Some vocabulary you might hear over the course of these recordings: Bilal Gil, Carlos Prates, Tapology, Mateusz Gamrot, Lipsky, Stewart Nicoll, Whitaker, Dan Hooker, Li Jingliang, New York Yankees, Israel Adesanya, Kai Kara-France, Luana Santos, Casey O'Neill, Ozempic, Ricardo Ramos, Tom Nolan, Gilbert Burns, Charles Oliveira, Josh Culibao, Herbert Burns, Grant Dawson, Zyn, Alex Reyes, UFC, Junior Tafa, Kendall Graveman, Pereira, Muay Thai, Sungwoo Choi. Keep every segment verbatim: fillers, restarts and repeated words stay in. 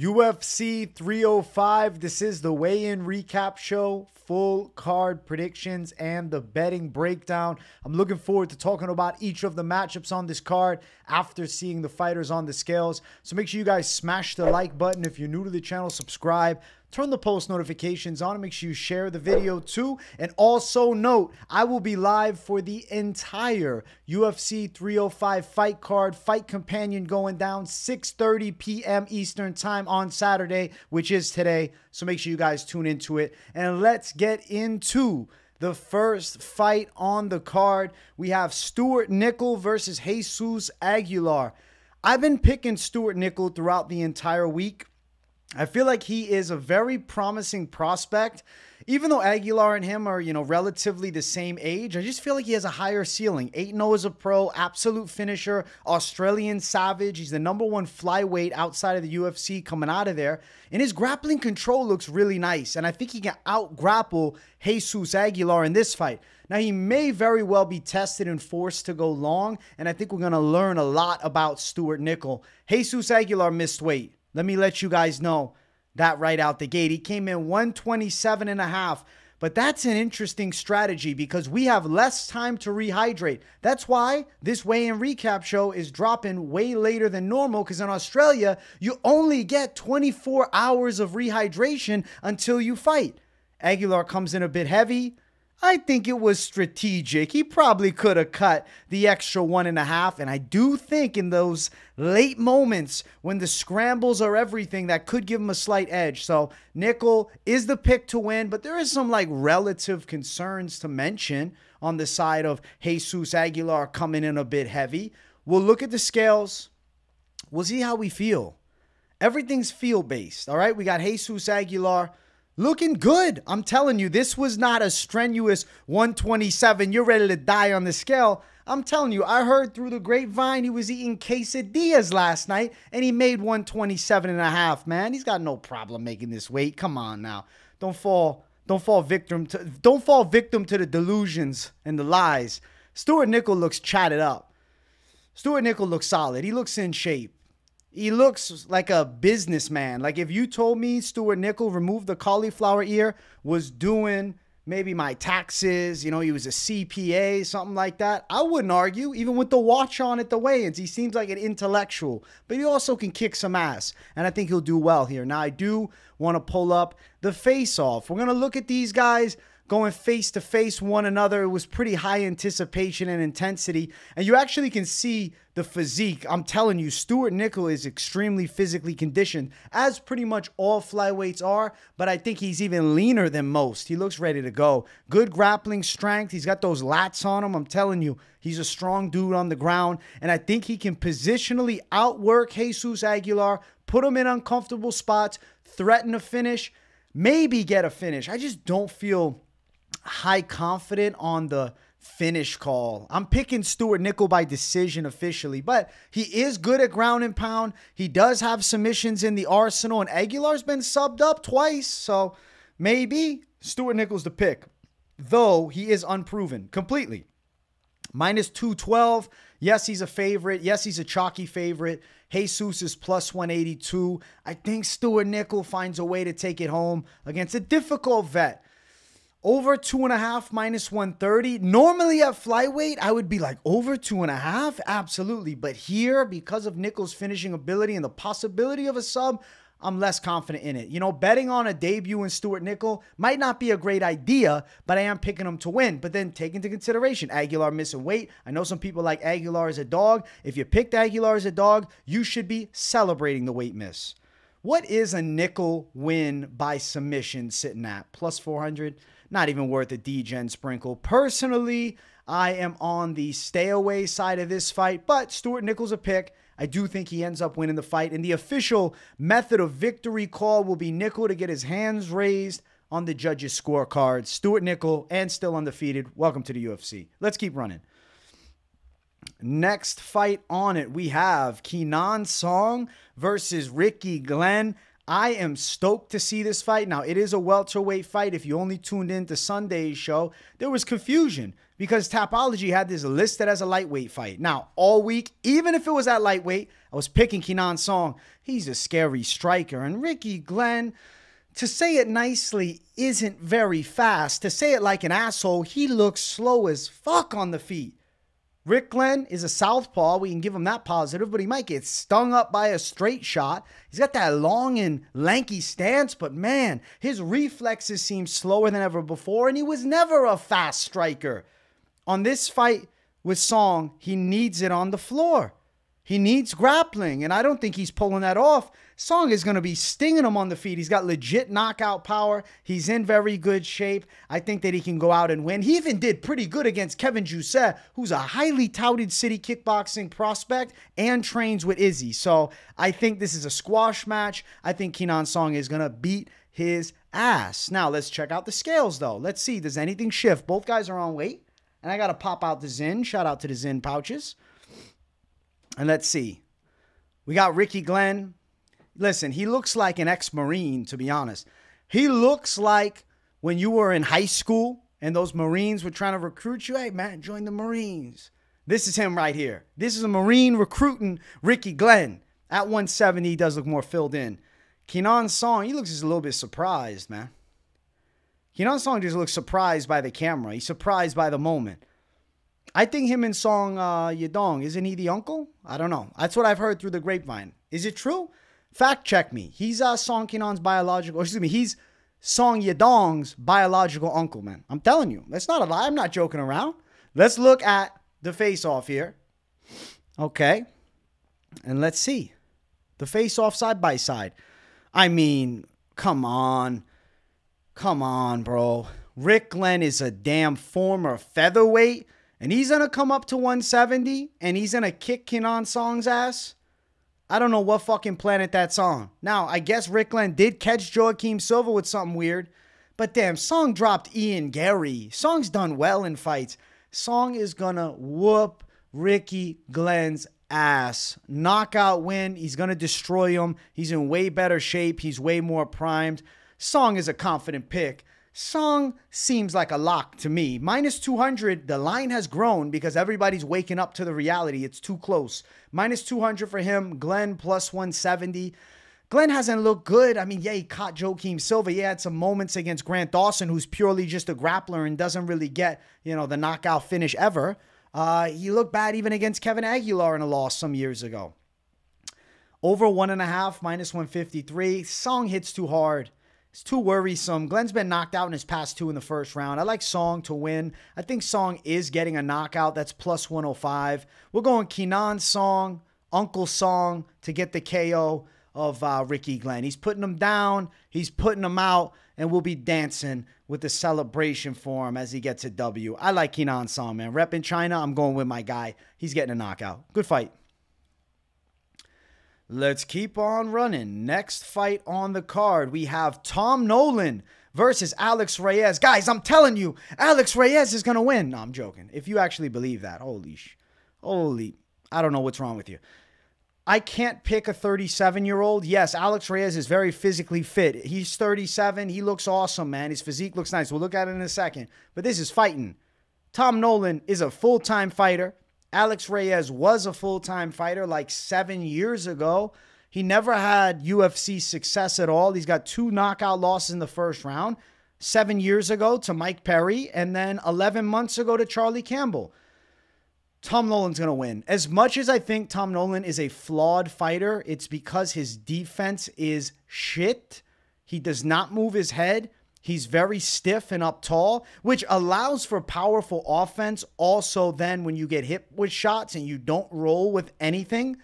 U F C three oh five, this is the weigh-in recap show, full card predictions, and the betting breakdown. I'm looking forward to talking about each of the matchups on this card after seeing the fighters on the scales. So make sure you guys smash the like button. If you're new to the channel, subscribe. Turn the post notifications on. Make sure you share the video too. And also note, I will be live for the entire U F C three oh five fight card, Fight Companion going down six thirty p m Eastern time on Saturday, which is today. So make sure you guys tune into it. And let's get into the first fight on the card. We have Stewart Nicoll versus Jesus Aguilar. I've been picking Stewart Nicoll throughout the entire week. I feel like he is a very promising prospect. Even though Aguilar and him are, you know, relatively the same age, I just feel like he has a higher ceiling. eight and oh as a pro, absolute finisher, Australian savage. He's the number one flyweight outside of the U F C coming out of there. And his grappling control looks really nice. And I think he can out-grapple Jesus Aguilar in this fight. Now, he may very well be tested and forced to go long. And I think we're going to learn a lot about Stewart Nicoll. Jesus Aguilar missed weight. Let me let you guys know that right out the gate. He came in one twenty-seven and a half, but that's an interesting strategy because we have less time to rehydrate. That's why this weigh-in recap show is dropping way later than normal because in Australia, you only get twenty-four hours of rehydration until you fight. Aguilar comes in a bit heavy. I think it was strategic. He probably could have cut the extra one and a half. And I do think in those late moments when the scrambles are everything, that could give him a slight edge. So Nicoll is the pick to win, but there is some like relative concerns to mention on the side of Jesus Aguilar coming in a bit heavy. We'll look at the scales. We'll see how we feel. Everything's feel based. All right. We got Jesus Aguilar looking good. I'm telling you, this was not a strenuous one twenty-seven. You're ready to die on the scale. I'm telling you, I heard through the grapevine he was eating quesadillas last night, and he made one twenty-seven and a half, man. He's got no problem making this weight. Come on now. Don't fall, don't fall victim to, don't fall victim to the delusions and the lies. Stewart Nicoll looks chatted up. Stewart Nicoll looks solid. He looks in shape. He looks like a businessman. Like if you told me Stewart Nicoll removed the cauliflower ear, was doing maybe my taxes, you know, he was a C P A, something like that, I wouldn't argue, even with the watch on at the weigh-ins. He seems like an intellectual, but he also can kick some ass, and I think he'll do well here. Now, I do want to pull up the face-off. We're going to look at these guys going face-to-face one another. It was pretty high anticipation and intensity. And you actually can see the physique. I'm telling you, Stewart Nicoll is extremely physically conditioned, as pretty much all flyweights are, but I think he's even leaner than most. He looks ready to go. Good grappling strength. He's got those lats on him. I'm telling you, he's a strong dude on the ground, and I think he can positionally outwork Jesus Aguilar, put him in uncomfortable spots, threaten a finish, maybe get a finish. I just don't feel high confident on the finish call. I'm picking Stewart Nicoll by decision officially, but he is good at ground and pound. He does have submissions in the arsenal, and Aguilar's been subbed up twice, so maybe Stewart Nicoll's the pick, though he is unproven completely. minus two twelve. Yes, he's a favorite. Yes, he's a chalky favorite. Jesus is plus one eighty-two. I think Stewart Nicoll finds a way to take it home against a difficult vet. Over two and a half, minus one thirty. Normally at flyweight, I would be like, over two and a half? Absolutely. But here, because of Nicoll's finishing ability and the possibility of a sub, I'm less confident in it. You know, betting on a debut in Stewart Nicoll might not be a great idea, but I am picking him to win. But then take into consideration, Aguilar missing weight. I know some people like Aguilar as a dog. If you picked Aguilar as a dog, you should be celebrating the weight miss. What is a Nicoll win by submission sitting at? plus four hundred. Not even worth a D-gen sprinkle. Personally, I am on the stay-away side of this fight, but Stewart Nicoll's a pick. I do think he ends up winning the fight, and the official method of victory call will be Nicoll to get his hands raised on the judges' scorecard. Stewart Nicoll, and still undefeated. Welcome to the U F C. Let's keep running. Next fight on it, we have Kenan Song versus Ricky Glenn. I am stoked to see this fight. Now, it is a welterweight fight. If you only tuned in to Sunday's show, there was confusion. because Tapology had this listed as a lightweight fight. Now, all week, even if it was at lightweight, I was picking Kenan Song. He's a scary striker. And Ricky Glenn, to say it nicely, isn't very fast. To say it like an asshole, he looks slow as fuck on the feet. Rick Glenn is a southpaw. We can give him that positive, but he might get stung up by a straight shot. He's got that long and lanky stance, but man, his reflexes seem slower than ever before, and he was never a fast striker. On this fight with Song, he needs it on the floor. He needs grappling, and I don't think he's pulling that off. Song is going to be stinging him on the feet. He's got legit knockout power. He's in very good shape. I think that he can go out and win. He even did pretty good against Kevin Jusset, who's a highly touted city kickboxing prospect and trains with Izzy. So I think this is a squash match. I think Kenan Song is going to beat his ass. Now, let's check out the scales, though. Let's see. Does anything shift? Both guys are on weight, and I got to pop out the Zyn. Shout out to the Zyn pouches. And let's see. We got Ricky Glenn. Listen, he looks like an ex-Marine, to be honest. He looks like when you were in high school and those Marines were trying to recruit you. Hey, man, join the Marines. This is him right here. This is a Marine recruiting Ricky Glenn. At one seventy, he does look more filled in. Kenan Song, he looks just a little bit surprised, man. Kenan Song just looks surprised by the camera. He's surprised by the moment. I think him and Song uh, Yedong, isn't he the uncle? I don't know. That's what I've heard through the grapevine. Is it true? Fact check me. He's uh, Song Kenan's biological, excuse me, he's Song Yedong's biological uncle, man. I'm telling you. That's not a lie. I'm not joking around. Let's look at the face-off here. Okay. And let's see. The face-off side-by-side. I mean, come on. Come on, bro. Rick Glenn is a damn former featherweight. And he's going to come up to one seventy, and he's going to kick Kenan Song's ass? I don't know what fucking planet that's on. Now, I guess Rick Glenn did catch Joaquim Silva with something weird. But damn, Song dropped Ian Gary. Song's done well in fights. Song is going to whoop Ricky Glenn's ass. Knockout win. He's going to destroy him. He's in way better shape. He's way more primed. Song is a confident pick. Song seems like a lock to me. minus two hundred, the line has grown because everybody's waking up to the reality. It's too close. minus two hundred for him. Glenn plus one seventy. Glenn hasn't looked good. I mean, yeah, he caught Joaquim Silva. He had some moments against Grant Dawson, who's purely just a grappler and doesn't really get, you know, the knockout finish ever. Uh, he looked bad even against Kevin Aguilar in a loss some years ago. Over one and a half, minus one fifty-three. Song hits too hard. It's too worrisome. Glenn's been knocked out in his past two in the first round. I like Song to win. I think Song is getting a knockout. That's plus one oh five. We're going Kenan Song, Uncle Song, to get the K O of uh, Ricky Glenn. He's putting him down. He's putting him out. And we'll be dancing with the celebration for him as he gets a W. I like Kenan Song, man. Rep in China, I'm going with my guy. He's getting a knockout. Good fight. Let's keep on running. Next fight on the card, we have Tom Nolan versus Alex Reyes. Guys, I'm telling you, Alex Reyes is going to win. No, I'm joking. If you actually believe that, holy sh... Holy... I don't know what's wrong with you. I can't pick a thirty-seven-year-old. Yes, Alex Reyes is very physically fit. He's thirty-seven. He looks awesome, man. His physique looks nice. We'll look at it in a second. But this is fighting. Tom Nolan is a full-time fighter. Alex Reyes was a full-time fighter like seven years ago. He never had U F C success at all. He's got two knockout losses in the first round. Seven years ago to Mike Perry, and then eleven months ago to Charlie Campbell. Tom Nolan's going to win. As much as I think Tom Nolan is a flawed fighter, it's because his defense is shit. He does not move his head. He's very stiff and up tall, which allows for powerful offense. Also, then when you get hit with shots and you don't roll with anything,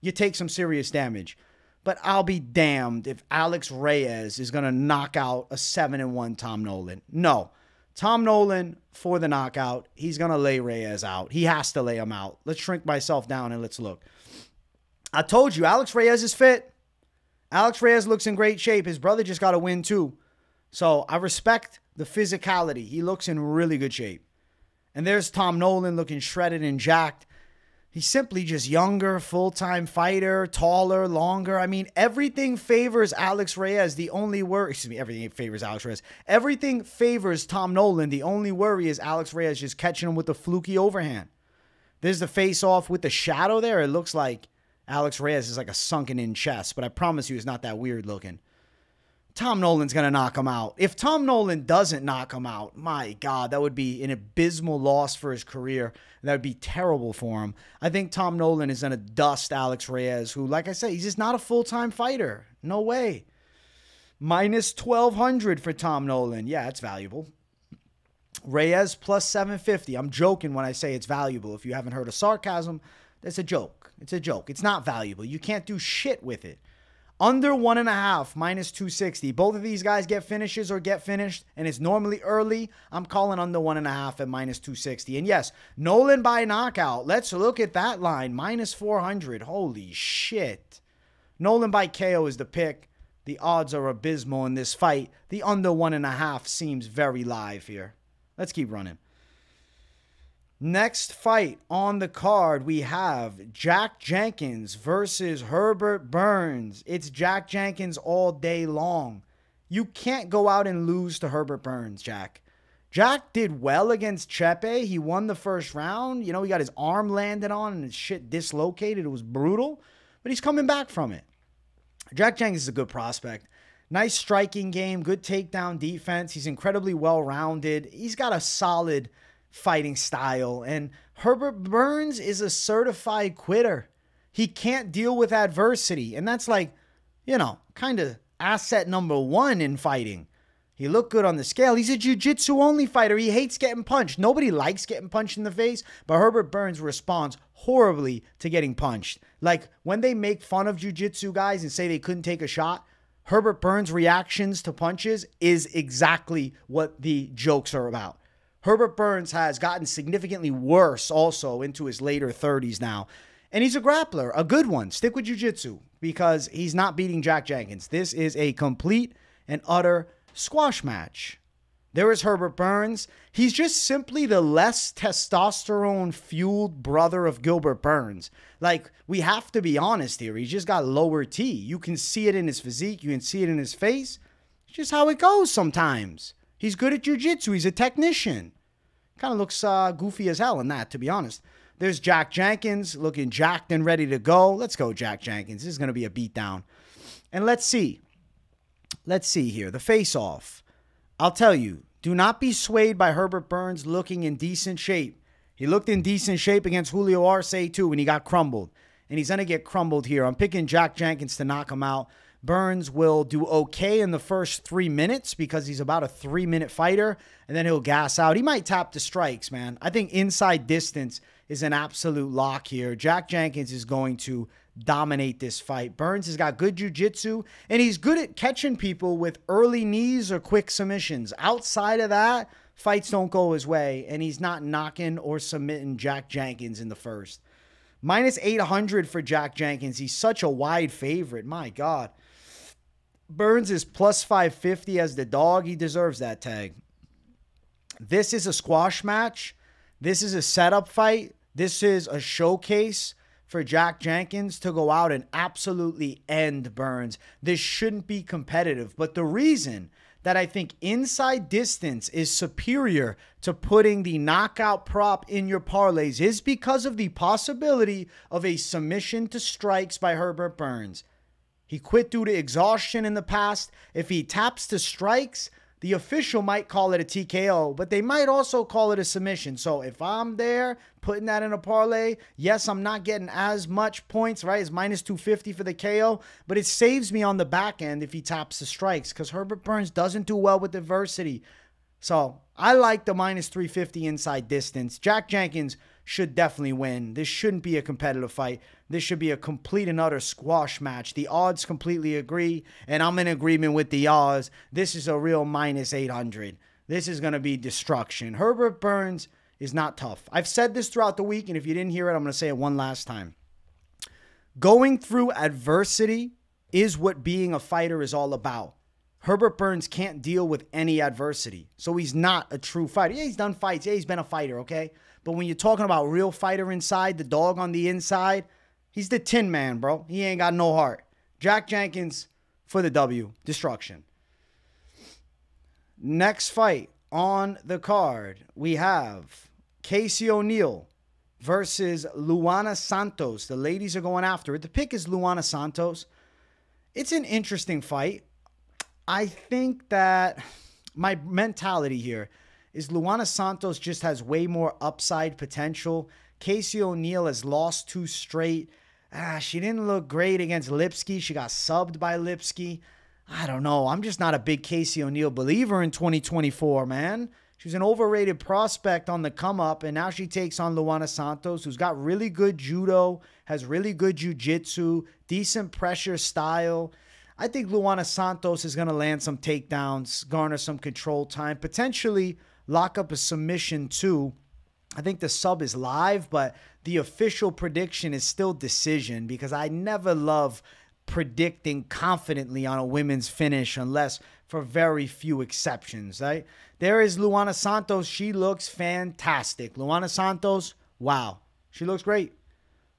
you take some serious damage. But I'll be damned if Alex Reyes is going to knock out a seven and one Tom Nolan. No. Tom Nolan for the knockout. He's going to lay Reyes out. He has to lay him out. Let's shrink myself down and let's look. I told you, Alex Reyes is fit. Alex Reyes looks in great shape. His brother just got a win too. So I respect the physicality. He looks in really good shape. And there's Tom Nolan looking shredded and jacked. He's simply just younger, full-time fighter, taller, longer. I mean, everything favors Alex Reyes. The only worry, excuse me, everything favors Alex Reyes. Everything favors Tom Nolan. The only worry is Alex Reyes just catching him with a fluky overhand. There's the face-off with the shadow there. It looks like Alex Reyes is like a sunken-in chest, but I promise you it's not that weird looking. Tom Nolan's going to knock him out. If Tom Nolan doesn't knock him out, my God, that would be an abysmal loss for his career. That would be terrible for him. I think Tom Nolan is going to dust Alex Reyes, who, like I said, he's just not a full-time fighter. No way. minus twelve hundred for Tom Nolan. Yeah, it's valuable. Reyes plus seven fifty. I'm joking when I say it's valuable. If you haven't heard of sarcasm, that's a joke. It's a joke. It's not valuable. You can't do shit with it. Under one and a half, minus two sixty. Both of these guys get finishes or get finished, and it's normally early. I'm calling under one and a half at minus two sixty. And yes, Nolan by knockout. Let's look at that line, minus four hundred. Holy shit. Nolan by K O is the pick. The odds are abysmal in this fight. The under one and a half seems very live here. Let's keep running. Next fight on the card, we have Jack Jenkins versus Herbert Burns. It's Jack Jenkins all day long. You can't go out and lose to Herbert Burns, Jack. Jack did well against Chepe. He won the first round. You know, he got his arm landed on and his shit dislocated. It was brutal, but he's coming back from it. Jack Jenkins is a good prospect. Nice striking game, good takedown defense. He's incredibly well-rounded. He's got a solid fighting style, and Herbert Burns is a certified quitter. He can't deal with adversity, and that's like, you know, kind of asset number one in fighting. He looked good on the scale. He's a jiu-jitsu only fighter. He hates getting punched. Nobody likes getting punched in the face, but Herbert Burns responds horribly to getting punched. Like when they make fun of jiu-jitsu guys and say they couldn't take a shot, Herbert Burns' reactions to punches is exactly what the jokes are about. Herbert Burns has gotten significantly worse also into his later thirties now. And he's a grappler, a good one. Stick with jiu-jitsu because he's not beating Jack Jenkins. This is a complete and utter squash match. There is Herbert Burns. He's just simply the less testosterone-fueled brother of Gilbert Burns. Like, we have to be honest here. He's just got lower T. You can see it in his physique. You can see it in his face. It's just how it goes sometimes. He's good at jiu-jitsu. He's a technician. Kind of looks uh, goofy as hell in that, to be honest. There's Jack Jenkins looking jacked and ready to go. Let's go, Jack Jenkins. This is going to be a beatdown. And let's see. Let's see here. The face-off. I'll tell you, do not be swayed by Herbert Burns looking in decent shape. He looked in decent shape against Julio Arce, too, when he got crumbled. And he's going to get crumbled here. I'm picking Jack Jenkins to knock him out. Burns will do okay in the first three minutes because he's about a three-minute fighter, and then he'll gas out. He might tap the strikes, man. I think inside distance is an absolute lock here. Jack Jenkins is going to dominate this fight. Burns has got good jiu-jitsu, and he's good at catching people with early knees or quick submissions. Outside of that, fights don't go his way, and he's not knocking or submitting Jack Jenkins in the first. minus eight hundred for Jack Jenkins. He's such a wide favorite. My God. Burns is plus five fifty as the dog. He deserves that tag. This is a squash match. This is a setup fight. This is a showcase for Jack Jenkins to go out and absolutely end Burns. This shouldn't be competitive. But the reason that I think inside distance is superior to putting the knockout prop in your parlays is because of the possibility of a submission to strikes by Herbert Burns. He quit due to exhaustion in the past. If he taps to strikes, the official might call it a T K O, but they might also call it a submission. So if I'm there putting that in a parlay, yes, I'm not getting as much points, right? It's minus two fifty for the K O, but it saves me on the back end if he taps the strikes because Herbert Burns doesn't do well with adversity. So I like the minus three fifty inside distance. Jack Jenkins should definitely win. This shouldn't be a competitive fight. This should be a complete and utter squash match. The odds completely agree, and I'm in agreement with the odds. This is a real minus eight hundred. This is going to be destruction. Herbert Burns is not tough. I've said this throughout the week, and if you didn't hear it, I'm going to say it one last time. Going through adversity is what being a fighter is all about. Herbert Burns can't deal with any adversity, so he's not a true fighter. Yeah, he's done fights. Yeah, he's been a fighter, okay? But when you're talking about real fighter inside, the dog on the inside, he's the Tin Man, bro. He ain't got no heart. Jack Jenkins for the W. Destruction. Next fight on the card, we have Casey O'Neill versus Luana Santos. The ladies are going after it. The pick is Luana Santos. It's an interesting fight. I think that my mentality here is Luana Santos just has way more upside potential. Casey O'Neill has lost two straight. Ah, she didn't look great against Lipsky. She got subbed by Lipsky. I don't know. I'm just not a big Casey O'Neill believer in twenty twenty-four, man. She was an overrated prospect on the come-up, and now she takes on Luana Santos, who's got really good judo, has really good jiu-jitsu, decent pressure style. I think Luana Santos is going to land some takedowns, garner some control time, potentially lock up a submission too. I think the sub is live, but the official prediction is still decision because I never love predicting confidently on a women's finish unless for very few exceptions, right? There is Luana Santos. She looks fantastic. Luana Santos, wow. She looks great.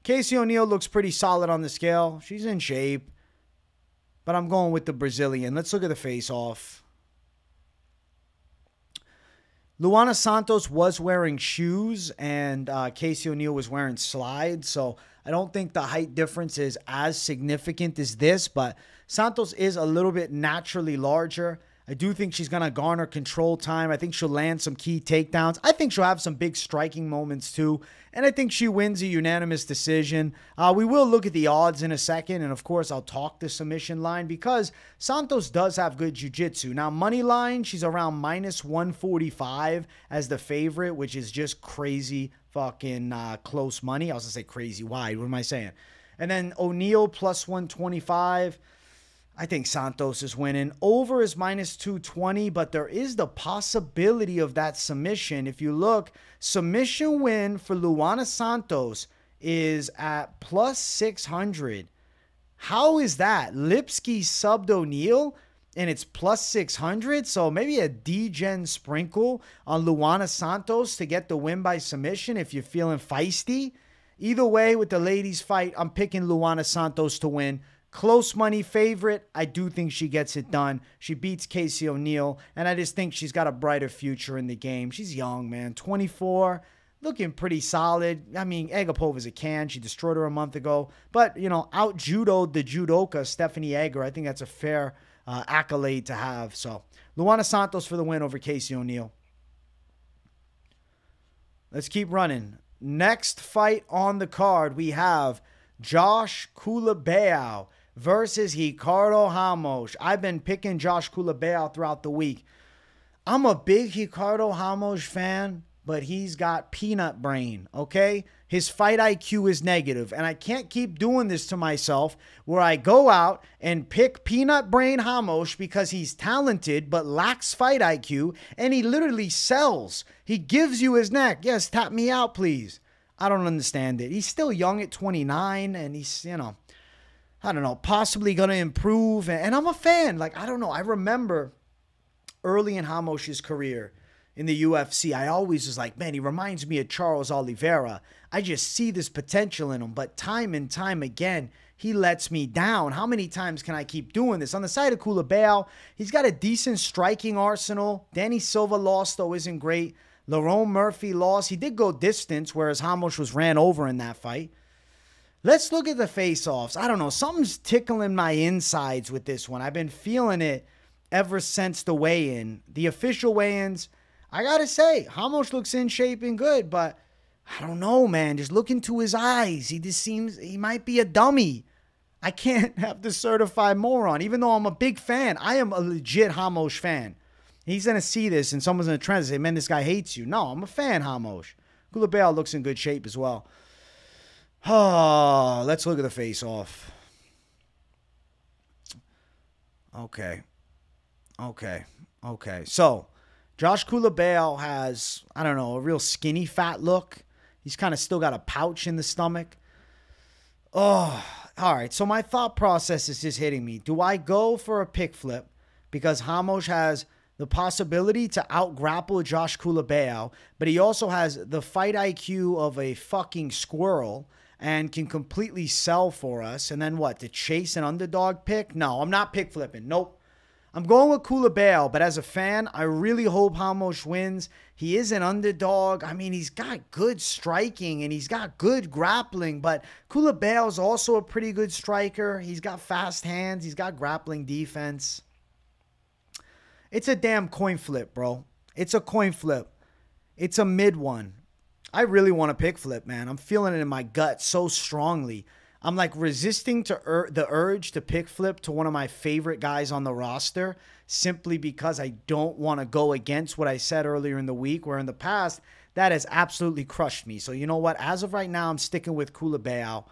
Casey O'Neill looks pretty solid on the scale. She's in shape, but I'm going with the Brazilian. Let's look at the face-off. Luana Santos was wearing shoes, and uh, Casey O'Neill was wearing slides, so I don't think the height difference is as significant as this, but Santos is a little bit naturally larger. I do think she's going to garner control time. I think she'll land some key takedowns. I think she'll have some big striking moments too, and I think she wins a unanimous decision. Uh, we will look at the odds in a second, and of course, I'll talk the submission line because Santos does have good jiu-jitsu. Now, money line, she's around minus one forty-five as the favorite, which is just crazy fucking uh, close money. I was going to say crazy wide. What am I saying? And then O'Neill plus one twenty-five. I think Santos is winning. Over is minus two twenty, but there is the possibility of that submission. If you look, submission win for Luana Santos is at plus six hundred. How is that? Lipsky subbed O'Neill, and it's plus six hundred, so maybe a D-gen sprinkle on Luana Santos to get the win by submission if you're feeling feisty. Either way, with the ladies' fight, I'm picking Luana Santos to win. Close money favorite. I do think she gets it done. She beats Casey O'Neill, and I just think she's got a brighter future in the game. She's young, man. twenty-four, looking pretty solid. I mean, Agapova's a can. She destroyed her a month ago. But, you know, out-judoed the judoka, Stephanie Egger. I think that's a fair uh, accolade to have. So, Luana Santos for the win over Casey O'Neill. Let's keep running. Next fight on the card, we have Josh Culibao versus Ricardo Ramos. I've been picking Josh Culibao throughout the week. I'm a big Ricardo Ramos fan, but he's got peanut brain, okay? His fight I Q is negative, and I can't keep doing this to myself where I go out and pick peanut brain Ramos because he's talented but lacks fight I Q, and he literally sells. He gives you his neck. Yes, tap me out, please. I don't understand it. He's still young at twenty-nine, and he's, you know, I don't know, possibly going to improve. And I'm a fan. Like, I don't know. I remember early in Ramos's career in the U F C, I always was like, man, he reminds me of Charles Oliveira. I just see this potential in him. But time and time again, he lets me down. How many times can I keep doing this? On the side of Culibao, he's got a decent striking arsenal. Danny Silva lost, though, isn't great. Lerone Murphy lost. He did go distance, whereas Ramos was ran over in that fight. Let's look at the face-offs. I don't know. Something's tickling my insides with this one. I've been feeling it ever since the weigh-in. The official weigh-ins, I got to say, Ramos looks in shape and good, but I don't know, man. Just look into his eyes. He just seems, he might be a dummy. I can't have the certified moron, even though I'm a big fan. I am a legit Ramos fan. He's going to see this, and someone's going to translate, man, this guy hates you. No, I'm a fan, Ramos. Culibao looks in good shape as well. Oh, let's look at the face-off. Okay. Okay. Okay. So, Josh Culibao has, I don't know, a real skinny, fat look. He's kind of still got a pouch in the stomach. Oh, all right. So, my thought process is just hitting me. Do I go for a pick flip because Ramos has the possibility to out-grapple Josh Culibao, but he also has the fight I Q of a fucking squirrel and can completely sell for us. And then what, to chase an underdog pick? No, I'm not pick flipping. Nope. I'm going with Culibao, but as a fan, I really hope Ramos wins. He is an underdog. I mean, he's got good striking and he's got good grappling, but Culibao is also a pretty good striker. He's got fast hands. He's got grappling defense. It's a damn coin flip, bro. It's a coin flip. It's a mid one. I really want to pick flip, man. I'm feeling it in my gut so strongly. I'm like resisting to ur the urge to pick flip to one of my favorite guys on the roster simply because I don't want to go against what I said earlier in the week, where in the past that has absolutely crushed me. So you know what? As of right now, I'm sticking with Culibao.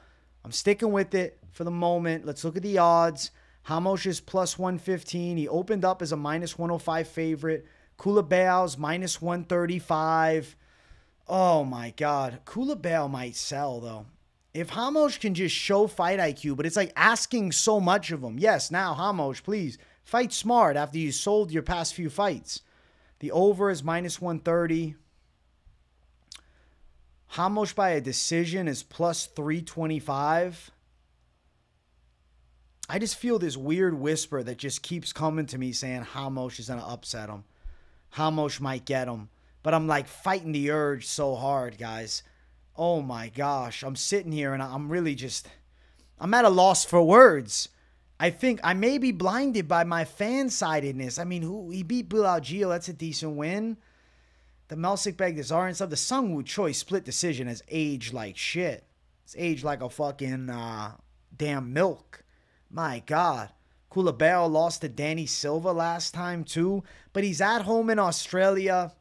I'm sticking with it for the moment. Let's look at the odds. Ramos is plus one fifteen. He opened up as a minus one oh five favorite. Culibao's minus one thirty-five. Oh my God. Culibao might sell though. If Ramos can just show fight I Q, but it's like asking so much of him. Yes, now Ramos, please fight smart after you sold your past few fights. The over is minus one thirty. Ramos by a decision is plus three twenty-five. I just feel this weird whisper that just keeps coming to me saying Ramos is going to upset him. Ramos might get him. But I'm like fighting the urge so hard, guys. Oh my gosh, I'm sitting here and I'm really just, I'm at a loss for words. I think I may be blinded by my fan-sidedness. I mean, who he beat Bilal Gil, that's a decent win. The Melsikbeg, the Zarin stuff, the Sungwoo Choi split decision has aged like shit. It's aged like a fucking uh, damn milk. My God. Culibao lost to Danny Silva last time too, but he's at home in Australia.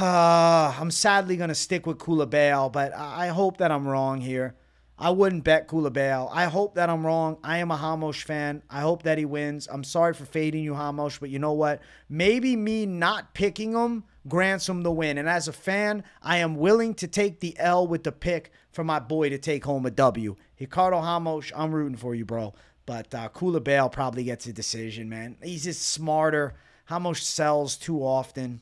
Uh, I'm sadly going to stick with Culibao, but I hope that I'm wrong here. I wouldn't bet Culibao. I hope that I'm wrong. I am a Ramos fan. I hope that he wins. I'm sorry for fading you, Ramos, but you know what? Maybe me not picking him grants him the win. And as a fan, I am willing to take the L with the pick for my boy to take home a W. Ricardo Ramos, I'm rooting for you, bro. But uh, Culibao probably gets a decision, man. He's just smarter. Ramos sells too often.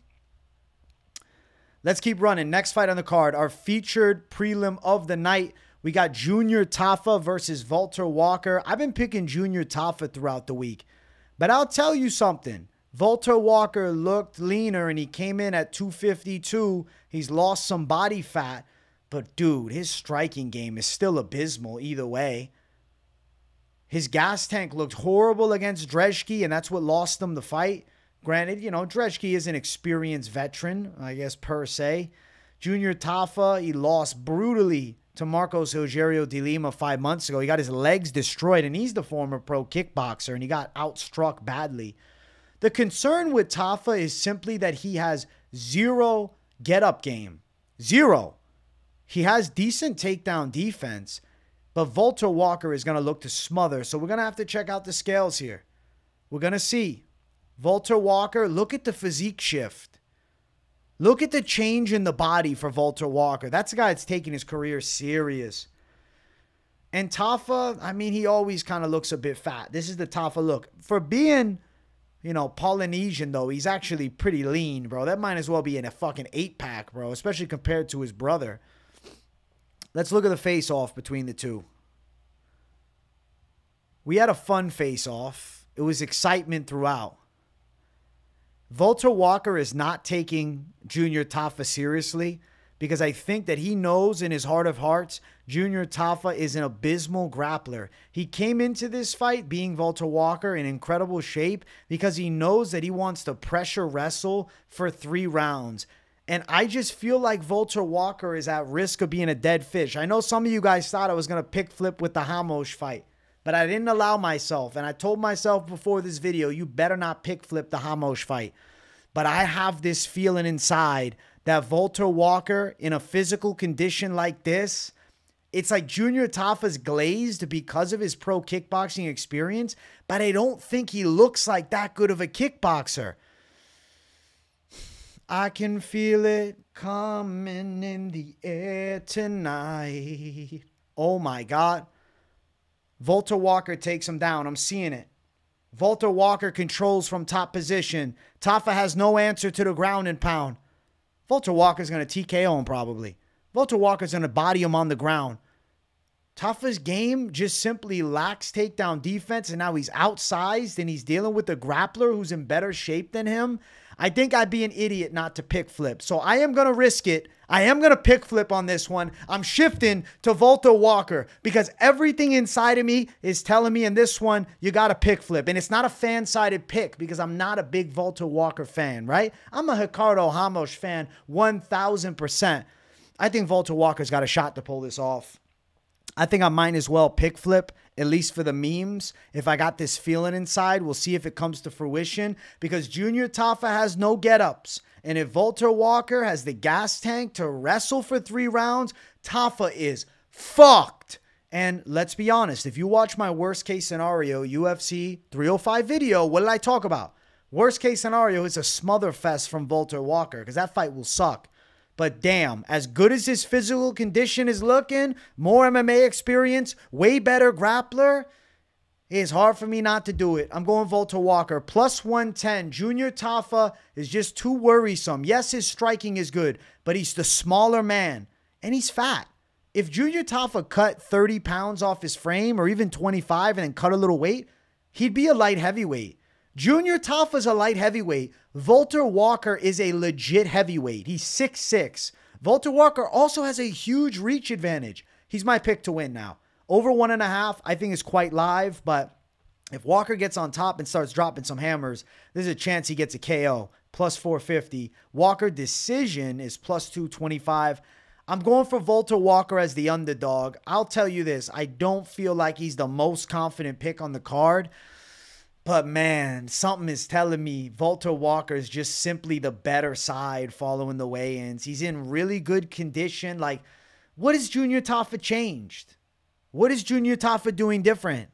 Let's keep running. Next fight on the card, our featured prelim of the night. We got Junior Tafa versus Valter Walker. I've been picking Junior Tafa throughout the week, but I'll tell you something. Valter Walker looked leaner and he came in at two fifty-two. He's lost some body fat, but dude, his striking game is still abysmal either way. His gas tank looked horrible against Dreschke, and that's what lost them the fight. Granted, you know, Dreschke is an experienced veteran, I guess, per se. Junior Tafa, he lost brutally to Marcos Rogerio de Lima five months ago. He got his legs destroyed, and he's the former pro kickboxer, and he got outstruck badly. The concern with Tafa is simply that he has zero get-up game. Zero. He has decent takedown defense, but Valter Walker is going to look to smother, so we're going to have to check out the scales here. We're going to see. Valter Walker, look at the physique shift. Look at the change in the body for Valter Walker. That's a guy that's taking his career serious. And Tafa, I mean, he always kind of looks a bit fat. This is the Tafa look. For being, you know, Polynesian, though, he's actually pretty lean, bro. That might as well be in a fucking eight-pack, bro, especially compared to his brother. Let's look at the face-off between the two. We had a fun face-off. It was excitement throughout. Valter Walker is not taking Junior Tafa seriously because I think that he knows in his heart of hearts, Junior Tafa is an abysmal grappler. He came into this fight being Valter Walker in incredible shape because he knows that he wants to pressure wrestle for three rounds. And I just feel like Valter Walker is at risk of being a dead fish. I know some of you guys thought I was going to pick flip with the Ramos fight, but I didn't allow myself, and I told myself before this video, you better not pick flip the Ramos fight. But I have this feeling inside that Valter Walker, in a physical condition like this, it's like Junior Tafa's glazed because of his pro kickboxing experience, but I don't think he looks like that good of a kickboxer. I can feel it coming in the air tonight. Oh my God. Valter Walker takes him down. I'm seeing it. Valter Walker controls from top position. Tafa has no answer to the ground and pound. Valter Walker's going to T K O him probably. Valter Walker's going to body him on the ground. Tafa's game just simply lacks takedown defense, and now he's outsized and he's dealing with a grappler who's in better shape than him. I think I'd be an idiot not to pick flip. So I am going to risk it. I am going to pick flip on this one. I'm shifting to Valter Walker because everything inside of me is telling me in this one, you got to pick flip. And it's not a fan-sided pick because I'm not a big Valter Walker fan, right? I'm a Ricardo Ramos fan, one thousand percent. I think Valter Walker's got a shot to pull this off. I think I might as well pick flip, at least for the memes. If I got this feeling inside, we'll see if it comes to fruition. Because Junior Tafa has no get-ups. And if Valter Walker has the gas tank to wrestle for three rounds, Tafa is fucked. And let's be honest, if you watch my worst-case scenario U F C three oh five video, what did I talk about? Worst-case scenario is a smother fest from Valter Walker because that fight will suck. But damn, as good as his physical condition is looking, more M M A experience, way better grappler, it's hard for me not to do it. I'm going Valter Walker. plus one ten. Junior Tafa is just too worrisome. Yes, his striking is good, but he's the smaller man. And he's fat. If Junior Tafa cut thirty pounds off his frame or even twenty-five and then cut a little weight, he'd be a light heavyweight. Junior Tafa's a light heavyweight. Valter Walker is a legit heavyweight. He's six six. Valter Walker also has a huge reach advantage. He's my pick to win now. Over one and a half, I think is quite live, but if Walker gets on top and starts dropping some hammers, there's a chance he gets a K O. plus four fifty. Walker decision is plus two twenty-five. I'm going for Valter Walker as the underdog. I'll tell you this. I don't feel like he's the most confident pick on the card. But man, something is telling me Valter Walker is just simply the better side following the weigh-ins. He's in really good condition. Like, what has Junior Tafa changed? What is Junior Tafa doing different?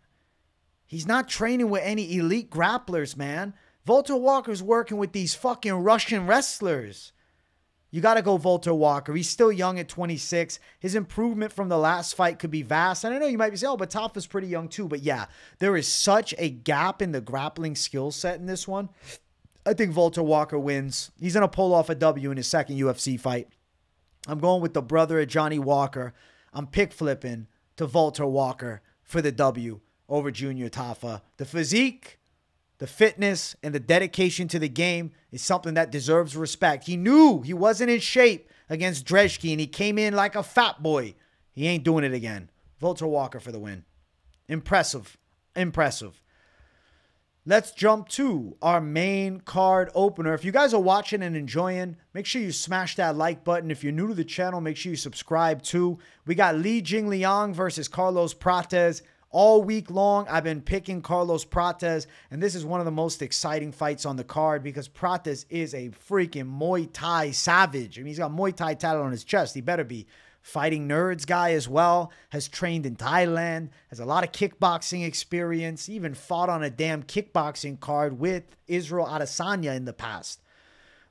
He's not training with any elite grapplers, man. Valter Walker's working with these fucking Russian wrestlers. You got to go Valter Walker. He's still young at twenty-six. His improvement from the last fight could be vast. And I know you might be saying, oh, but Tafa's pretty young too. But yeah, there is such a gap in the grappling skill set in this one. I think Valter Walker wins. He's going to pull off a W in his second U F C fight. I'm going with the brother of Johnny Walker. I'm pick flipping to Valter Walker for the W over Junior Tafa. The physique, the fitness, and the dedication to the game is something that deserves respect. He knew he wasn't in shape against Dreschke, and he came in like a fat boy. He ain't doing it again. Valter Walker for the win. Impressive. Impressive. Let's jump to our main card opener. If you guys are watching and enjoying, make sure you smash that like button. If you're new to the channel, make sure you subscribe too. We got Li Jingliang versus Carlos Prates. All week long, I've been picking Carlos Prates, and this is one of the most exciting fights on the card because Prates is a freaking Muay Thai savage. I mean, he's got Muay Thai tatted on his chest. He better be. Fighting nerds guy as well. Has trained in Thailand. Has a lot of kickboxing experience. Even fought on a damn kickboxing card with Israel Adesanya in the past.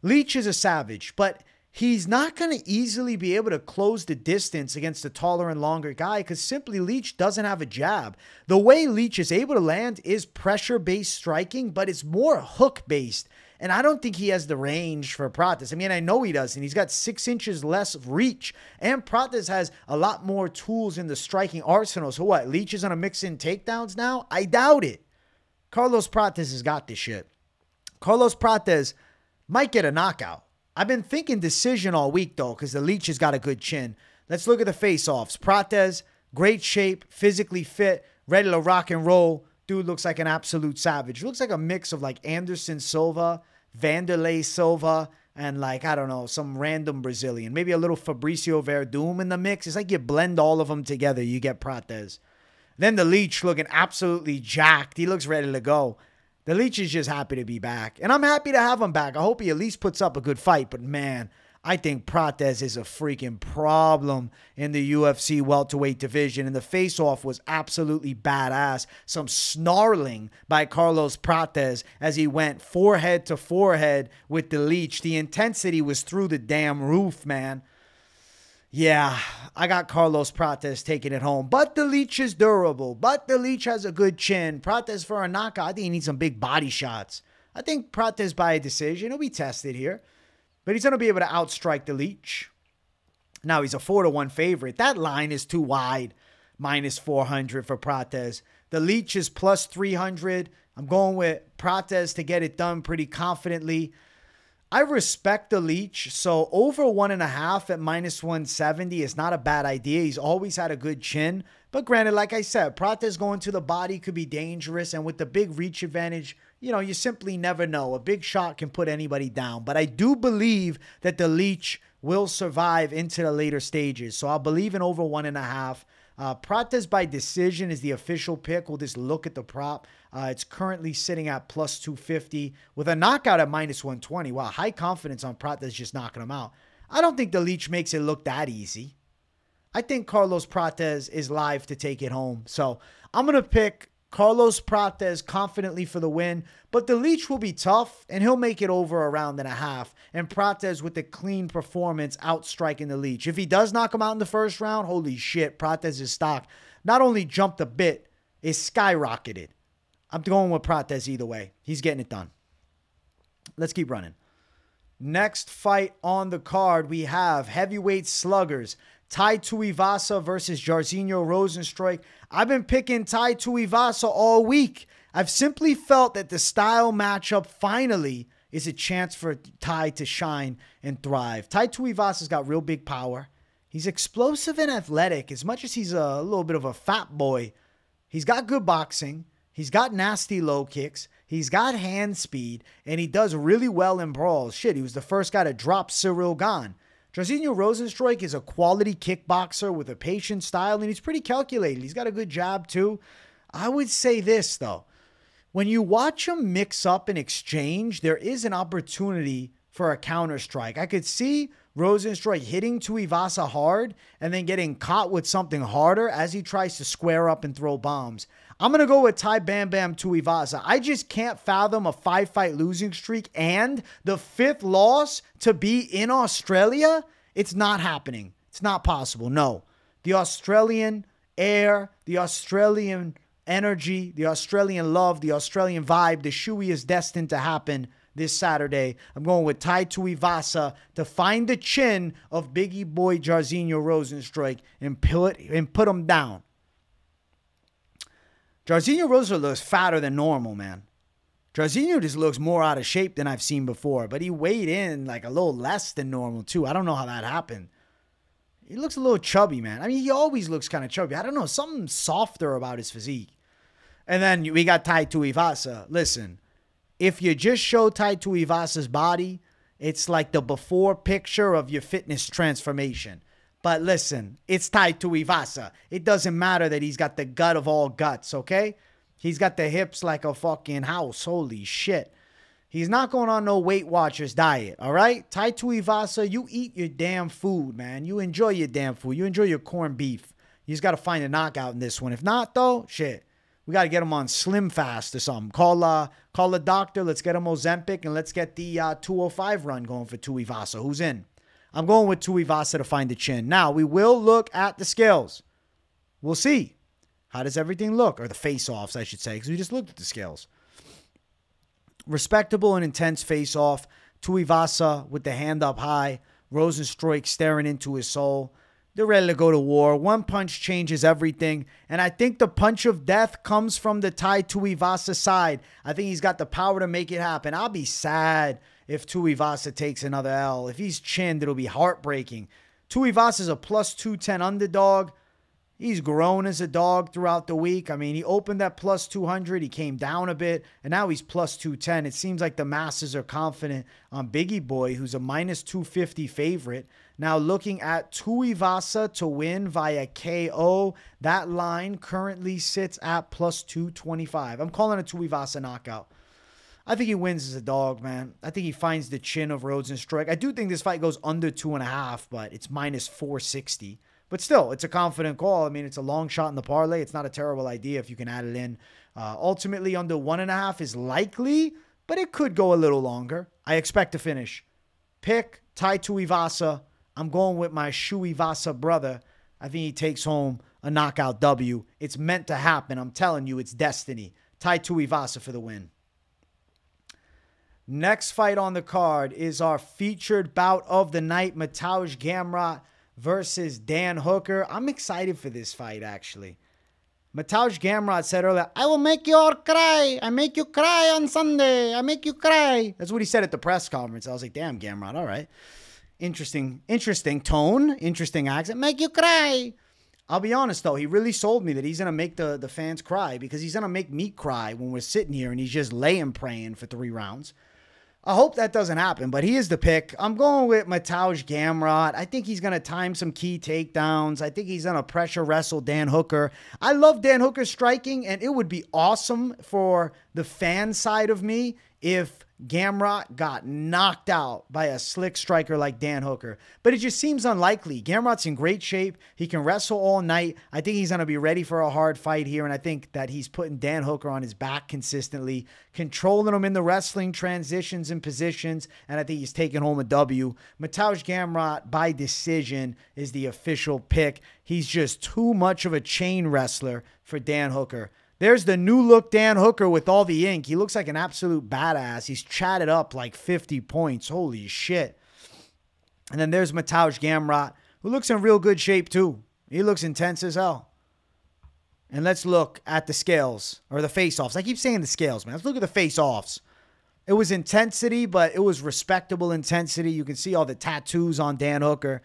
Leech is a savage, but he's not going to easily be able to close the distance against the taller and longer guy because simply Leech doesn't have a jab. The way Leech is able to land is pressure-based striking, but it's more hook-based. And I don't think he has the range for Prates. I mean, I know he does, and he's got six inches less reach. And Prates has a lot more tools in the striking arsenal. So what, Leech is going to mix in takedowns now? I doubt it. Carlos Prates has got this shit. Carlos Prates might get a knockout. I've been thinking decision all week, though, because the Leech has got a good chin. Let's look at the face-offs. Prates, great shape, physically fit, ready to rock and roll. Dude looks like an absolute savage. Looks like a mix of, like, Anderson Silva, Vanderlei Silva, and, like, I don't know, some random Brazilian. Maybe a little Fabricio Verdum in the mix. It's like you blend all of them together, you get Prates. Then the Leech looking absolutely jacked. He looks ready to go. The Leech is just happy to be back. And I'm happy to have him back. I hope he at least puts up a good fight. But, man, I think Prates is a freaking problem in the U F C welterweight division. And the face-off was absolutely badass. Some snarling by Carlos Prates as he went forehead to forehead with the Leech. The intensity was through the damn roof, man. Yeah, I got Carlos Prates taking it home. But the leech is durable. But the leech has a good chin. Prates for a knockout. I think he needs some big body shots. I think Prates by a decision. He'll be tested here. But he's going to be able to outstrike the leech. Now he's a four to one favorite. That line is too wide. minus four hundred for Prates. The leech is plus three hundred. I'm going with Prates to get it done pretty confidently. I respect the leech, so over one and a half at minus one seventy is not a bad idea. He's always had a good chin, but granted, like I said, Prates going to the body could be dangerous, and with the big reach advantage, you know, you simply never know. A big shot can put anybody down, but I do believe that the leech will survive into the later stages, so I'll believe in over one and a half. Uh, Prates by decision is the official pick. We'll just look at the prop. Uh, it's currently sitting at plus two fifty with a knockout at minus one twenty. Wow, high confidence on Prates just knocking him out. I don't think the leech makes it look that easy. I think Carlos Prates is live to take it home. So I'm going to pick Carlos Prates confidently for the win, but the leech will be tough, and he'll make it over a round and a half. And Prates with a clean performance outstriking the leech. If he does knock him out in the first round, holy shit, Prates' stock not only jumped a bit, it skyrocketed. I'm going with Prates either way. He's getting it done. Let's keep running. Next fight on the card, we have heavyweight sluggers. Tai Tuivasa versus Jairzinho Rozenstruik. I've been picking Tai Tuivasa all week. I've simply felt that the style matchup finally is a chance for Tai to shine and thrive. Tai Tuivasa's got real big power. He's explosive and athletic. As much as he's a little bit of a fat boy, he's got good boxing. He's got nasty low kicks. He's got hand speed. And he does really well in brawls. Shit, he was the first guy to drop Cyril Gane. Jairzinho Rozenstruik is a quality kickboxer with a patient style, and he's pretty calculated. He's got a good jab, too. I would say this, though. When you watch him mix up and exchange, there is an opportunity for a counter-strike. I could see Rozenstruik hitting Tuivasa hard and then getting caught with something harder as he tries to square up and throw bombs. I'm going to go with Tai Bam Bam Tuivasa. I just can't fathom a five-fight losing streak and the fifth loss to be in Australia. It's not happening. It's not possible. No. The Australian air, the Australian energy, the Australian love, the Australian vibe, the shoey is destined to happen this Saturday. I'm going with Tai Tuivasa to find the chin of Biggie Boy Jairzinho Rozenstruik and, and put him down. Jairzinho Rozenstruik looks fatter than normal, man. Jairzinho just looks more out of shape than I've seen before, but he weighed in like a little less than normal, too. I don't know how that happened. He looks a little chubby, man. I mean, he always looks kind of chubby. I don't know, something softer about his physique. And then we got Tai Tuivasa. Listen, if you just show Tai Tuivasa's body, it's like the before picture of your fitness transformation. But listen, it's Tai Tuivasa. It doesn't matter that he's got the gut of all guts, okay? He's got the hips like a fucking house. Holy shit. He's not going on no Weight Watchers diet, all right? Tai Tuivasa, you eat your damn food, man. You enjoy your damn food. You enjoy your corned beef. You just got to find a knockout in this one. If not, though, shit. We got to get him on Slim Fast or something. Call uh, call a doctor. Let's get him Ozempic, and let's get the uh, two oh five run going for Tuivasa. Who's in? I'm going with Tuivasa to find the chin. Now, we will look at the scales. We'll see. How does everything look? Or the face-offs, I should say, because we just looked at the scales. Respectable and intense face-off. Tuivasa with the hand up high. Rozenstruik staring into his soul. They're ready to go to war. One punch changes everything. And I think the punch of death comes from the Tai Tuivasa side. I think he's got the power to make it happen. I'll be sad if Tuivasa takes another L. If he's chinned, it'll be heartbreaking. Tuivasa's a plus two ten underdog. He's grown as a dog throughout the week. I mean, he opened at plus two hundred. He came down a bit. And now he's plus two ten. It seems like the masses are confident on Biggie Boy, who's a minus two fifty favorite. Now looking at Tuivasa to win via K O. That line currently sits at plus two twenty-five. I'm calling a Tuivasa knockout. I think he wins as a dog, man. I think he finds the chin of Rozenstruik. I do think this fight goes under two and a half, but it's minus four sixty. But still, it's a confident call. I mean, it's a long shot in the parlay. It's not a terrible idea if you can add it in. Uh, ultimately, under one and a half is likely, but it could go a little longer. I expect to finish. Pick Tai Tuivasa. I'm going with my Tuivasa brother. I think he takes home a knockout W. It's meant to happen. I'm telling you, it's destiny. Tai Tuivasa for the win. Next fight on the card is our featured bout of the night, Mateusz Gamrot versus Dan Hooker. I'm excited for this fight, actually. Mateusz Gamrot said earlier, I will make you all cry. I make you cry on Sunday. I make you cry. That's what he said at the press conference. I was like, damn, Gamrot, all right. Interesting, interesting tone, interesting accent. Make you cry. I'll be honest, though. He really sold me that he's going to make the, the fans cry, because he's going to make me cry when we're sitting here and he's just laying praying for three rounds. I hope that doesn't happen, but he is the pick. I'm going with Mateusz Gamrot. I think he's going to time some key takedowns. I think he's going to pressure wrestle Dan Hooker. I love Dan Hooker's striking, and it would be awesome for the fan side of me if Gamrot got knocked out by a slick striker like Dan Hooker. But it just seems unlikely. Gamrot's in great shape. He can wrestle all night. I think he's going to be ready for a hard fight here, and I think that he's putting Dan Hooker on his back consistently, controlling him in the wrestling transitions and positions, and I think he's taking home a W. Mateusz Gamrot, by decision, is the official pick. He's just too much of a chain wrestler for Dan Hooker. There's the new look Dan Hooker with all the ink. He looks like an absolute badass. He's chatted up like fifty points. Holy shit. And then there's Mateusz Gamrot, who looks in real good shape too. He looks intense as hell. And let's look at the scales, or the face-offs. I keep saying the scales, man. Let's look at the face-offs. It was intensity, but it was respectable intensity. You can see all the tattoos on Dan Hooker.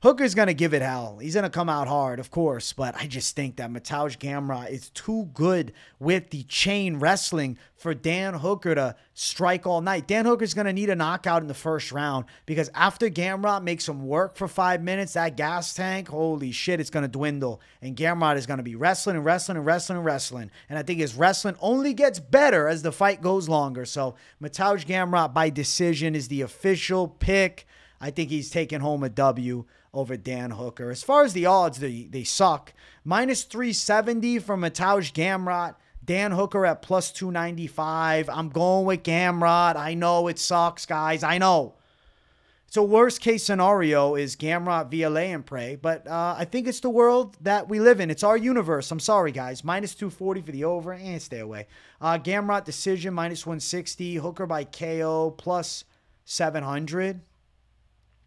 Hooker's going to give it hell. He's going to come out hard, of course, but I just think that Mateusz Gamrot is too good with the chain wrestling for Dan Hooker to strike all night. Dan Hooker's going to need a knockout in the first round, because after Gamrot makes him work for five minutes, that gas tank, holy shit, it's going to dwindle. And Gamrot is going to be wrestling and wrestling and wrestling and wrestling. And I think his wrestling only gets better as the fight goes longer. So Mateusz Gamrot by decision is the official pick. I think he's taking home a W over Dan Hooker. As far as the odds, they, they suck. minus three seventy for Mateusz Gamrot. Dan Hooker at plus two ninety-five. I'm going with Gamrot. I know it sucks, guys. I know. So worst case scenario is Gamrot via lay and pray. But uh, I think it's the world that we live in. It's our universe. I'm sorry, guys. minus two forty for the over. And eh, stay away. Uh, Gamrot decision, minus one sixty. Hooker by K O, plus seven hundred.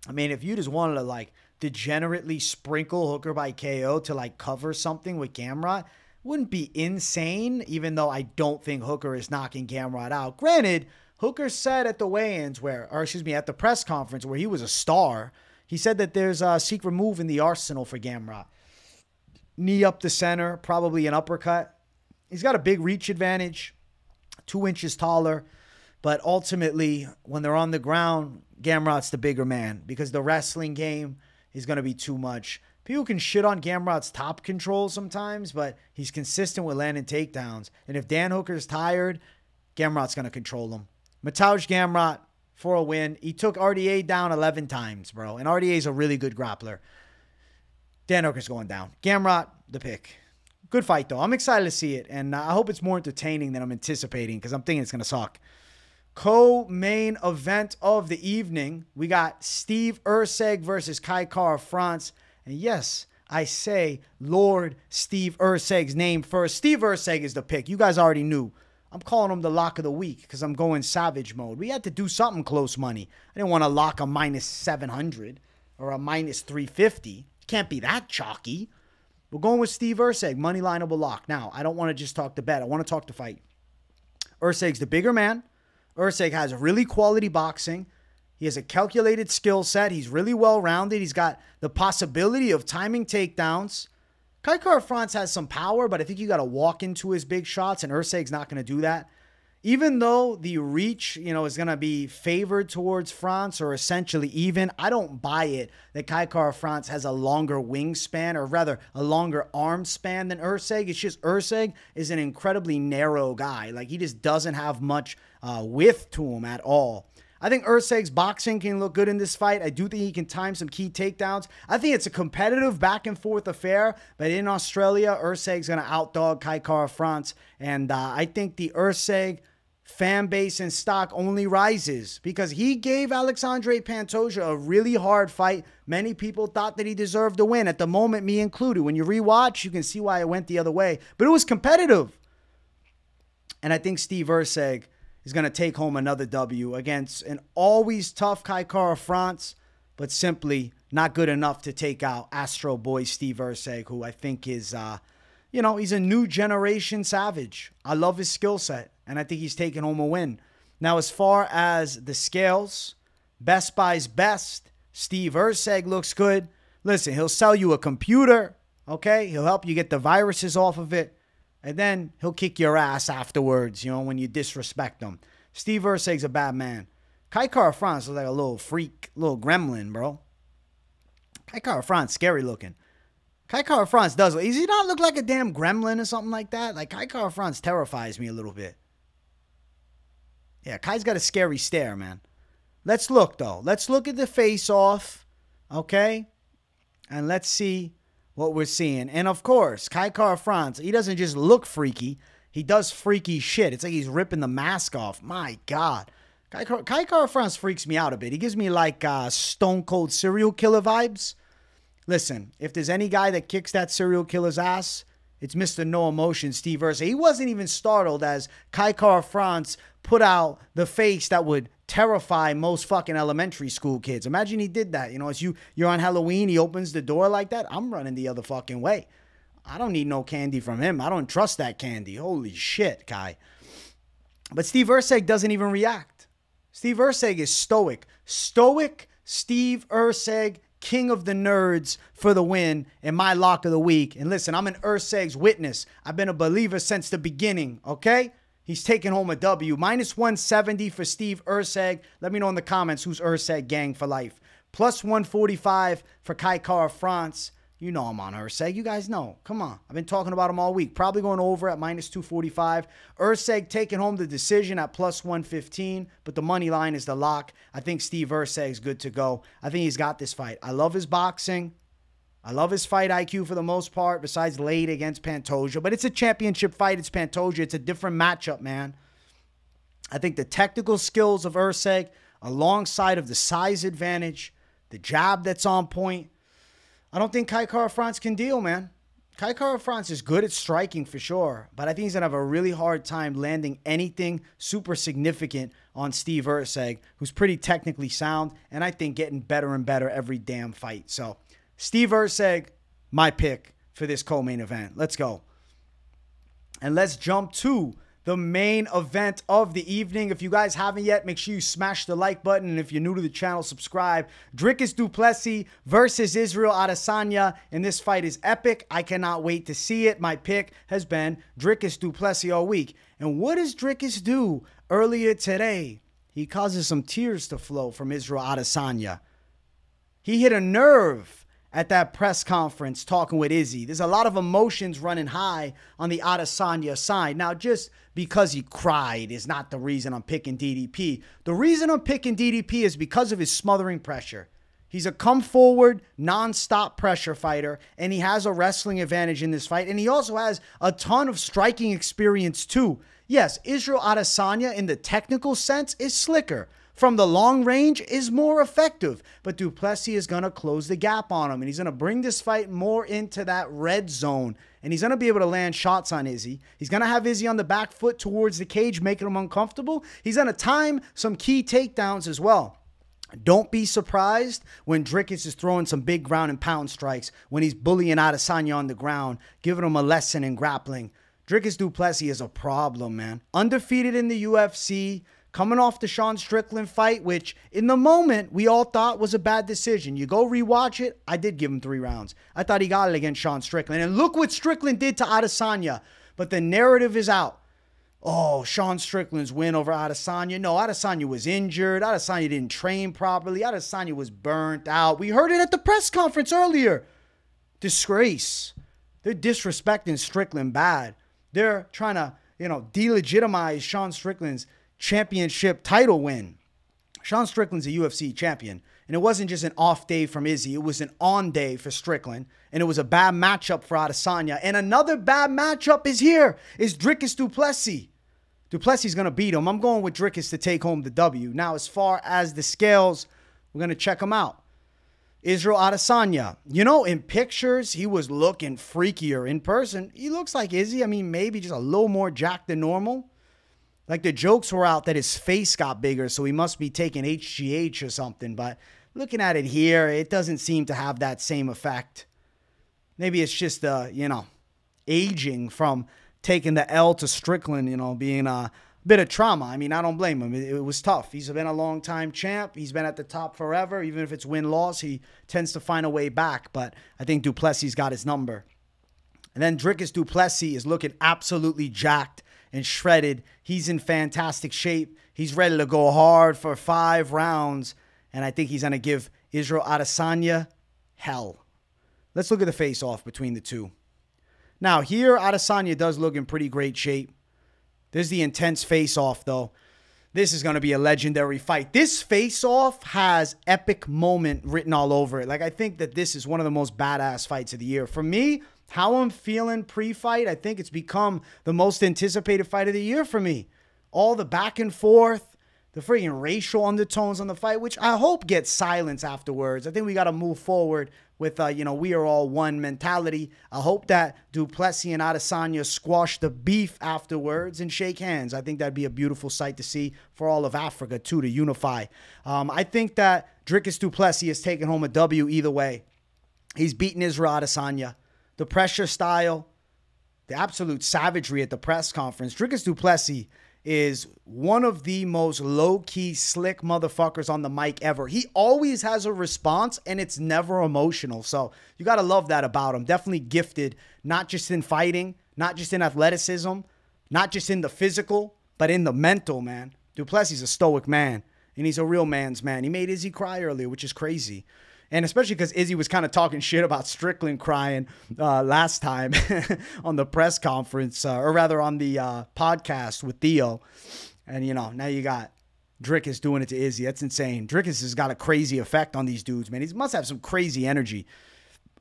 I mean, if you just wanted to, like, degenerately sprinkle Hooker by K O to, like, cover something with Gamrot, wouldn't be insane, even though I don't think Hooker is knocking Gamrot out. Granted, Hooker said at the weigh-ins where, or excuse me, at the press conference where he was a star, he said that there's a secret move in the arsenal for Gamrot. Knee up the center, probably an uppercut. He's got a big reach advantage, two inches taller. But ultimately, when they're on the ground, Gamrot's the bigger man, because the wrestling game is going to be too much. People can shit on Gamrot's top control sometimes, but he's consistent with landing takedowns. And if Dan Hooker's tired, Gamrot's going to control him. Mateusz Gamrot for a win. He took R D A down eleven times, bro. And R D A's a really good grappler. Dan Hooker's going down. Gamrot, the pick. Good fight, though. I'm excited to see it. And I hope it's more entertaining than I'm anticipating, because I'm thinking it's going to suck. Co-main event of the evening, we got Steve Erceg versus Kai Kara-France. And yes, I say Lord Steve Erceg's name first. Steve Erceg is the pick. You guys already knew. I'm calling him the lock of the week because I'm going savage mode. We had to do something close money. I didn't want to lock a minus seven hundred or a minus three fifty. Can't be that chalky. We're going with Steve Erceg, money lineable lock. Now, I don't want to just talk the bet. I want to talk the fight. Erceg's the bigger man. Erceg has really quality boxing. He has a calculated skill set. He's really well-rounded. He's got the possibility of timing takedowns. Kai Kara-France has some power, but I think you got to walk into his big shots, and Erceg's not going to do that. Even though the reach, you know, is going to be favored towards France or essentially even, I don't buy it that Kai Kara-France has a longer wingspan, or rather a longer arm span than Erceg. It's just Erceg is an incredibly narrow guy. Like, he just doesn't have much uh, width to him at all. I think Erceg's boxing can look good in this fight. I do think he can time some key takedowns. I think it's a competitive back-and-forth affair, but in Australia, Erceg's going to outdog Kai Kara-France, and uh, I think the Erceg fan base and stock only rises because he gave Alexandre Pantoja a really hard fight. Many people thought that he deserved the win at the moment, me included. When you rewatch, you can see why it went the other way, but it was competitive. And I think Steve Erceg is going to take home another W against an always tough Kai Kara-France, but simply not good enough to take out Astro Boy Steve Erceg, who I think is, uh, you know, he's a new generation savage. I love his skill set, and I think he's taking home a win. Now, as far as the scales, Best Buy's best, Steve Erceg looks good. Listen, he'll sell you a computer, okay? He'll help you get the viruses off of it. And then he'll kick your ass afterwards, you know, when you disrespect him. Steve Erceg's a bad man. Kai Kara-France looks like a little freak, little gremlin, bro. Kai Kara-France, scary looking. Kai Kara-France does. Does he not look like a damn gremlin or something like that? Like, Kai Kara-France terrifies me a little bit. Yeah, Kai's got a scary stare, man. Let's look, though. Let's look at the face-off, okay? And let's see what we're seeing. And of course, Kai Kara-France, he doesn't just look freaky. He does freaky shit. It's like he's ripping the mask off. My God. Kai, Kai Kara-France freaks me out a bit. He gives me like uh, Stone Cold serial killer vibes. Listen, if there's any guy that kicks that serial killer's ass, it's Mister No Emotion, Steve Erceg. He wasn't even startled as Kai Kara-France put out the face that would terrify most fucking elementary school kids. Imagine he did that. You know, it's you, you're on Halloween, he opens the door like that. I'm running the other fucking way. I don't need no candy from him. I don't trust that candy. Holy shit, Kai. But Steve Erceg doesn't even react. Steve Erceg is stoic. Stoic Steve Erceg, king of the nerds, for the win in my lock of the week. And listen, I'm an Erceg's witness. I've been a believer since the beginning, okay? He's taking home a W. minus one seventy for Steve Erceg. Let me know in the comments who's Erceg gang for life. plus one forty-five for Kai Kara-France. You know I'm on Erceg. You guys know. Come on. I've been talking about him all week. Probably going over at minus two forty-five. Erceg taking home the decision at plus one fifteen. But the money line is the lock. I think Steve Erceg's good to go. I think he's got this fight. I love his boxing. I love his fight I Q for the most part, besides late against Pantoja. But it's a championship fight. It's Pantoja. It's a different matchup, man. I think the technical skills of Erceg, alongside of the size advantage, the jab that's on point, I don't think Kai Kara-France can deal, man. Kai Kara-France is good at striking for sure, but I think he's going to have a really hard time landing anything super significant on Steve Erceg, who's pretty technically sound, and I think getting better and better every damn fight. So Steve Erceg, my pick for this co-main event. Let's go. And let's jump to the main event of the evening. If you guys haven't yet, make sure you smash the like button. And if you're new to the channel, subscribe. Dricus Du Plessis versus Israel Adesanya. And this fight is epic. I cannot wait to see it. My pick has been Dricus Du Plessis all week. And what does Dricus do earlier today? He causes some tears to flow from Israel Adesanya. He hit a nerve at that press conference talking with Izzy. There's a lot of emotions running high on the Adesanya side. Now, just because he cried is not the reason I'm picking D D P. The reason I'm picking D D P is because of his smothering pressure. He's a come-forward, non-stop pressure fighter, and he has a wrestling advantage in this fight, and he also has a ton of striking experience too. Yes, Israel Adesanya, in the technical sense, is slicker. From the long range is more effective, but Du Plessis is going to close the gap on him, and he's going to bring this fight more into that red zone, and he's going to be able to land shots on Izzy. He's going to have Izzy on the back foot towards the cage, making him uncomfortable. He's going to time some key takedowns as well. Don't be surprised when Dricus is throwing some big ground and pound strikes, when he's bullying Adesanya on the ground, giving him a lesson in grappling. Dricus Du Plessis is a problem, man. Undefeated in the U F C, coming off the Sean Strickland fight, which in the moment we all thought was a bad decision. You go rewatch it. I did give him three rounds. I thought he got it against Sean Strickland. And look what Strickland did to Adesanya. But the narrative is out. Oh, Sean Strickland's win over Adesanya. No, Adesanya was injured. Adesanya didn't train properly. Adesanya was burnt out. We heard it at the press conference earlier. Disgrace. They're disrespecting Strickland bad. They're trying to, you know, delegitimize Sean Strickland's championship title win. Sean Strickland's a U F C champion, and it wasn't just an off day from Izzy. It was an on day for Strickland, and it was a bad matchup for Adesanya. And another bad matchup is here, is Dricus Du Plessis. Du Plessis is going to beat him. I'm going with Dricus to take home the W. Now, as far as the scales, we're going to check them out. Israel Adesanya. You know, in pictures, he was looking freakier. In person, he looks like Izzy. I mean, maybe just a little more jacked than normal. Like, the jokes were out that his face got bigger, so he must be taking H G H or something. But looking at it here, it doesn't seem to have that same effect. Maybe it's just, uh, you know, aging from taking the L to Strickland, you know, being a bit of trauma. I mean, I don't blame him. It, it was tough. He's been a long-time champ. He's been at the top forever. Even if it's win-loss, he tends to find a way back. But I think Du Plessis got his number. And then Dricus Du Plessis is looking absolutely jacked and shredded. He's in fantastic shape. He's ready to go hard for five rounds. And I think he's going to give Israel Adesanya hell. Let's look at the face-off between the two. Now, here, Adesanya does look in pretty great shape. There's the intense face-off, though. This is going to be a legendary fight. This face-off has epic moment written all over it. Like, I think that this is one of the most badass fights of the year. For me, how I'm feeling pre-fight, I think it's become the most anticipated fight of the year for me. All the back and forth. The freaking racial undertones on the fight, which I hope gets silence afterwards. I think we got to move forward with, uh, you know, we are all one mentality. I hope that Du Plessis and Adesanya squash the beef afterwards and shake hands. I think that'd be a beautiful sight to see for all of Africa, too, to unify. Um, I think that Dricus Du Plessis is taking home a W either way. He's beating Israel Adesanya. The pressure style, the absolute savagery at the press conference. Dricus Du Plessis is one of the most low-key, slick motherfuckers on the mic ever. He always has a response, and it's never emotional. So you got to love that about him. Definitely gifted, not just in fighting, not just in athleticism, not just in the physical, but in the mental, man. Du Plessis is a stoic man, and he's a real man's man. He made Izzy cry earlier, which is crazy. And especially because Izzy was kind of talking shit about Strickland crying uh, last time on the press conference, uh, or rather on the uh, podcast with Theo. And, you know, now you got Dricus doing it to Izzy. That's insane. Dricus has got a crazy effect on these dudes, man. He must have some crazy energy.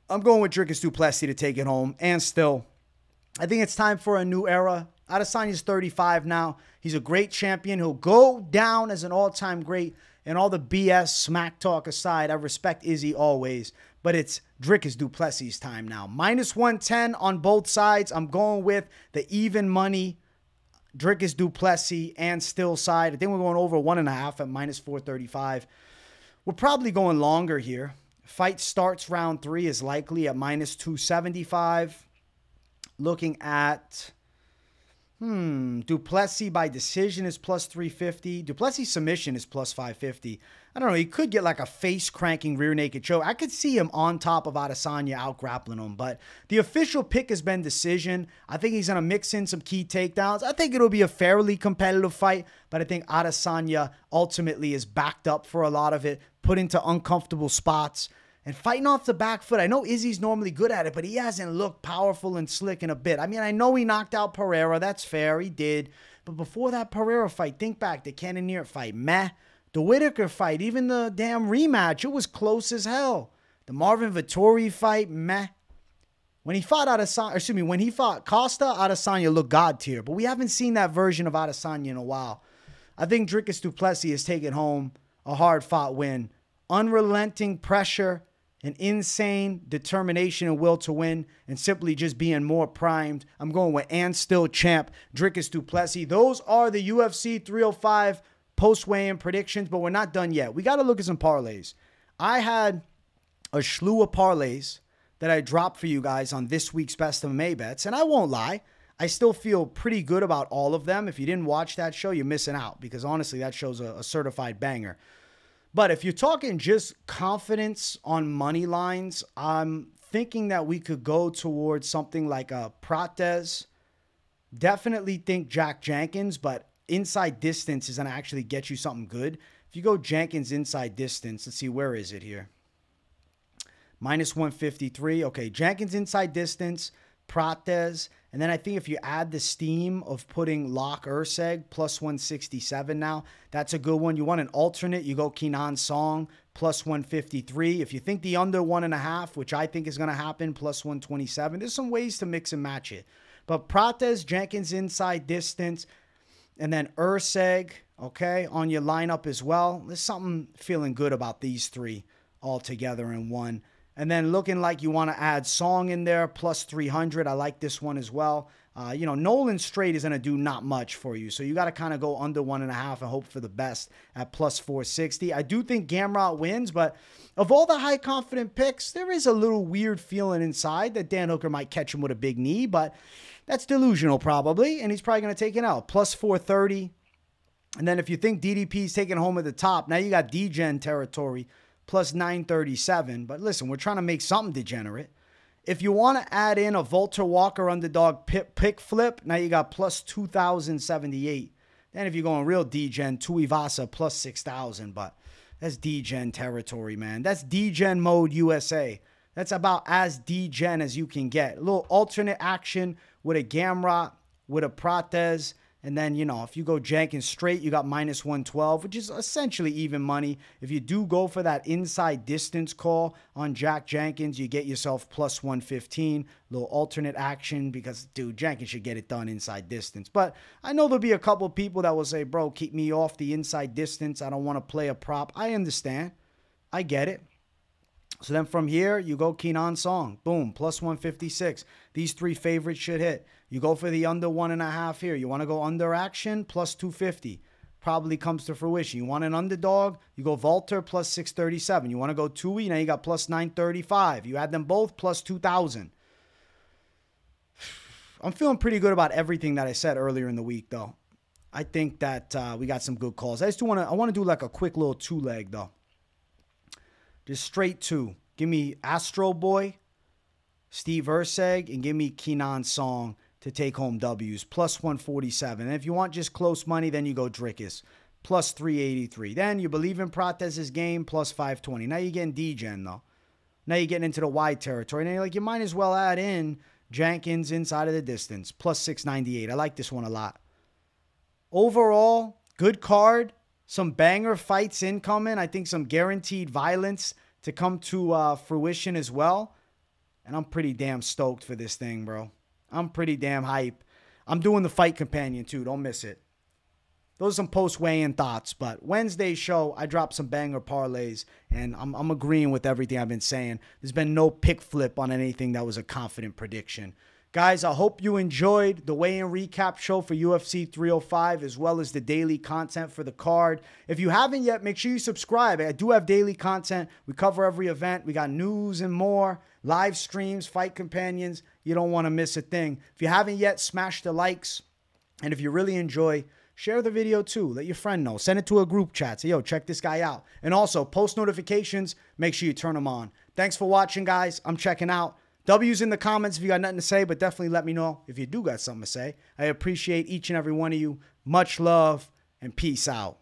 I'm going with Dricus Du Plessis to take it home. And still, I think it's time for a new era. Adesanya's thirty-five now. He's a great champion. He'll go down as an all-time great. And all the B S smack talk aside, I respect Izzy always. But it's Dricus Du Plessis' time now. minus one ten on both sides. I'm going with the even money, Dricus Du Plessis and still side. I think we're going over one and a half at minus four thirty-five. We're probably going longer here. Fight starts round three is likely at minus two seventy-five. Looking at... Hmm, Du Plessis by decision is plus three fifty. Du Plessis submission is plus five fifty. I don't know, he could get like a face-cranking rear naked choke. I could see him on top of Adesanya out-grappling him, but the official pick has been decision. I think he's going to mix in some key takedowns. I think it'll be a fairly competitive fight, but I think Adesanya ultimately is backed up for a lot of it, put into uncomfortable spots, and fighting off the back foot. I know Izzy's normally good at it, but he hasn't looked powerful and slick in a bit. I mean, I know he knocked out Pereira. That's fair. He did. But before that Pereira fight, think back. The Cannonier fight, meh. The Whitaker fight, even the damn rematch, it was close as hell. The Marvin Vettori fight, meh. When he fought Adesanya, excuse me, when he fought Costa, Adesanya looked god tier. But we haven't seen that version of Adesanya in a while. I think Dricus Du Plessis is taking home a hard-fought win. Unrelenting pressure. An insane determination and will to win and simply just being more primed. I'm going with and still champ, Dricus Du Plessis. Those are the U F C three oh five post-weigh-in predictions, but we're not done yet. We got to look at some parlays. I had a slew of parlays that I dropped for you guys on this week's Best M M A Bets, and I won't lie. I still feel pretty good about all of them. If you didn't watch that show, you're missing out because, honestly, that show's a, a certified banger. But if you're talking just confidence on money lines, I'm thinking that we could go towards something like a Prates. Definitely think Jack Jenkins, but inside distance is going to actually get you something good. If you go Jenkins inside distance, let's see, where is it here? minus one fifty-three. Okay, Jenkins inside distance, Prates. And then I think if you add the steam of putting Locke Erceg, plus one sixty-seven now, that's a good one. You want an alternate, you go Kenan Song, plus one fifty-three. If you think the under one and a half, which I think is going to happen, plus one twenty-seven. There's some ways to mix and match it. But Prates, Jenkins inside distance, And then Erceg, okay, on your lineup as well. There's something feeling good about these three all together in one. And then looking like you want to add Song in there, plus three hundred. I like this one as well. Uh, you know, Nolan straight is going to do not much for you. So you got to kind of go under one and a half and hope for the best at plus four sixty. I do think Gamrot wins, but of all the high confident picks, there is a little weird feeling inside that Dan Hooker might catch him with a big knee, but that's delusional probably, and he's probably going to take it out. Plus four thirty. And then if you think D D P's taking home at the top, now you got D-Gen territory, plus nine thirty-seven. But listen, we're trying to make something degenerate. If you want to add in a Valter Walker underdog pick flip, now you got plus two thousand seventy-eight. Then if you're going real D-Gen, Tuivasa plus six thousand. But that's D-Gen territory, man. That's D-Gen mode U S A. That's about as D-Gen as you can get. A little alternate action with a Gamrot, with a Prates. And then, you know, if you go Jenkins straight, you got minus one twelve, which is essentially even money. If you do go for that inside distance call on Jack Jenkins, you get yourself plus one fifteen. Little alternate action because, dude, Jenkins should get it done inside distance. But I know there'll be a couple of people that will say, bro, keep me off the inside distance. I don't want to play a prop. I understand. I get it. So then from here, you go Kenan Song. Boom, plus one fifty-six. These three favorites should hit. You go for the under one and a half here. You want to go under action, plus two fifty. Probably comes to fruition. You want an underdog, you go Valter, plus six thirty-seven. You want to go Tui, now you got plus nine thirty-five. You add them both, plus two thousand. I'm feeling pretty good about everything that I said earlier in the week, though. I think that uh, we got some good calls. I just do want to, I want to do like a quick little two-leg, though. Just straight two. Give me Astro Boy, Steve Erceg, and give me Kenan Song to take home W's, plus one forty-seven. And if you want just close money, then you go Dricus, plus three eighty-three. Then you believe in Prates's game, plus five twenty. Now you're getting D-Gen, though. Now you're getting into the wide territory. And you're like, you might as well add in Jenkins inside of the distance, plus six ninety-eight. I like this one a lot. Overall, good card. Some banger fights incoming. I think some guaranteed violence to come to uh, fruition as well. And I'm pretty damn stoked for this thing, bro. I'm pretty damn hype. I'm doing the fight companion, too. Don't miss it. Those are some post-weigh-in thoughts. But Wednesday's show, I dropped some banger parlays. And I'm, I'm agreeing with everything I've been saying. There's been no pick flip on anything that was a confident prediction. Guys, I hope you enjoyed the weigh-in recap show for U F C three oh five as well as the daily content for the card. If you haven't yet, make sure you subscribe. I do have daily content. We cover every event. We got news and more, live streams, fight companions. You don't want to miss a thing. If you haven't yet, smash the likes. And if you really enjoy, share the video too. Let your friend know. Send it to a group chat. Say, yo, check this guy out. And also, post notifications. Make sure you turn them on. Thanks for watching, guys. I'm checking out. W's in the comments if you got nothing to say, but definitely let me know if you do got something to say. I appreciate each and every one of you. Much love and peace out.